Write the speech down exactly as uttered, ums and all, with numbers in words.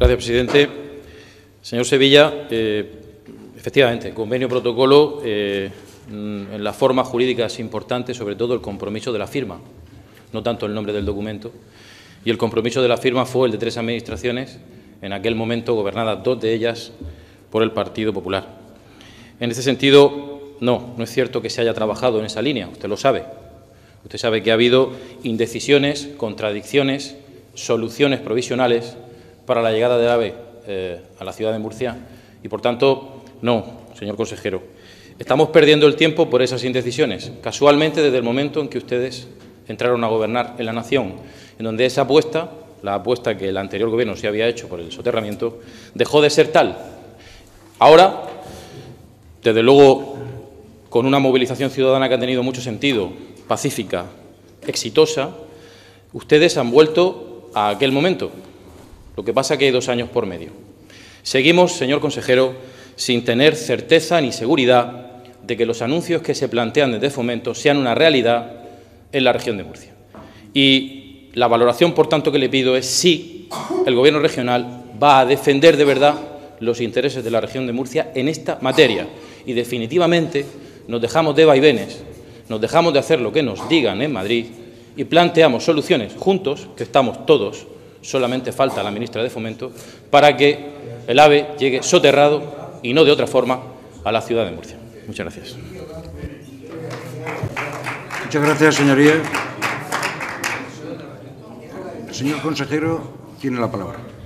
Gracias, presidente. Señor Sevilla, eh, efectivamente, el convenio protocolo eh, en la forma jurídica es importante, sobre todo el compromiso de la firma, no tanto el nombre del documento. Y el compromiso de la firma fue el de tres administraciones, en aquel momento gobernadas dos de ellas por el Partido Popular. En ese sentido, no, no es cierto que se haya trabajado en esa línea, usted lo sabe. Usted sabe que ha habido indecisiones, contradicciones, soluciones provisionales para la llegada de AVE eh, a la ciudad de Murcia. Y, por tanto, no, señor consejero. Estamos perdiendo el tiempo por esas indecisiones, casualmente desde el momento en que ustedes entraron a gobernar en la nación, en donde esa apuesta, la apuesta que el anterior gobierno se había hecho por el soterramiento, dejó de ser tal. Ahora, desde luego, con una movilización ciudadana que ha tenido mucho sentido, pacífica, exitosa, ustedes han vuelto a aquel momento. Lo que pasa es que hay dos años por medio. Seguimos, señor consejero, sin tener certeza ni seguridad de que los anuncios que se plantean desde Fomento sean una realidad en la región de Murcia. Y la valoración, por tanto, que le pido es si el Gobierno regional va a defender de verdad los intereses de la región de Murcia en esta materia. Y definitivamente nos dejamos de vaivenes. Nos dejamos de hacer lo que nos digan en Madrid y planteamos soluciones juntos, que estamos todos, solamente falta la ministra de Fomento, para que el AVE llegue soterrado y no de otra forma a la ciudad de Murcia. Muchas gracias. Muchas gracias, señoría. El señor consejero tiene la palabra.